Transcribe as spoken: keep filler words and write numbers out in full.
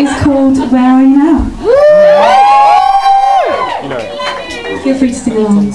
is called Where Are You Now? Feel free to sing along.